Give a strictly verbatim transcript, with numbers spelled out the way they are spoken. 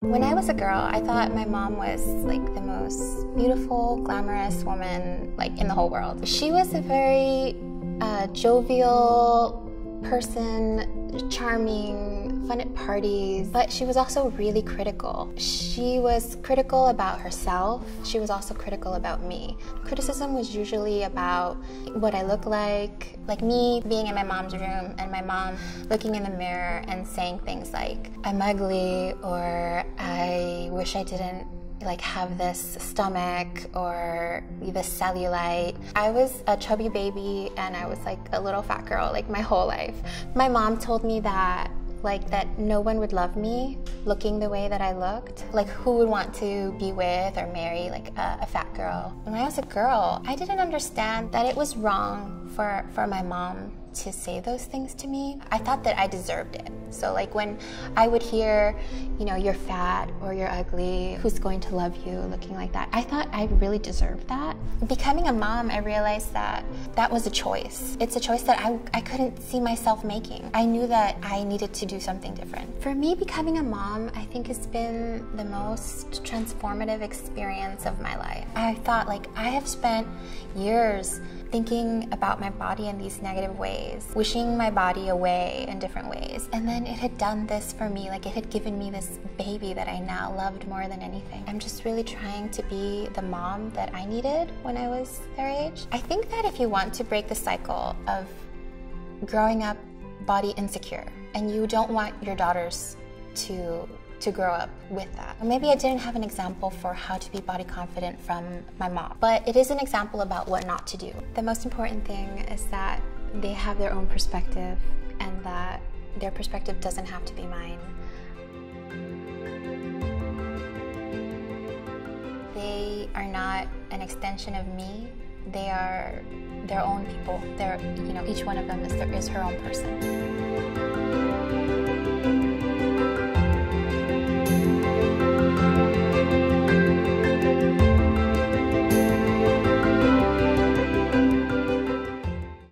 When I was a girl, I thought my mom was like the most beautiful, glamorous woman like in the whole world. She was a very uh, jovial person, charming, fun at parties, but she was also really critical. She was critical about herself. She was also critical about me. Criticism was usually about what I look like, like me being in my mom's room and my mom looking in the mirror and saying things like, I'm ugly, or I wish I didn't like have this stomach or this cellulite. I was a chubby baby and I was like a little fat girl like my whole life. My mom told me that like that no one would love me looking the way that I looked. Like who would want to be with or marry like a, a fat girl? When I was a girl, I didn't understand that it was wrong for, for my mom to say those things to me. I thought that I deserved it. So like when I would hear, you know, you're fat or you're ugly, who's going to love you, looking like that, I thought I really deserved that. Becoming a mom, I realized that that was a choice. It's a choice that I, I couldn't see myself making. I knew that I needed to do something different. For me, becoming a mom, I think it's been the most transformative experience of my life. I thought like I have spent years thinking about my body in these negative ways, wishing my body away in different ways. And then it had done this for me, like it had given me this baby that I now loved more than anything. I'm just really trying to be the mom that I needed when I was their age. I think that if you want to break the cycle of growing up body insecure, and you don't want your daughters to to grow up with that. Maybe I didn't have an example for how to be body confident from my mom, but it is an example about what not to do. The most important thing is that they have their own perspective and that their perspective doesn't have to be mine. They are not an extension of me. They are their own people. They're, you know, each one of them is, their, is her own person.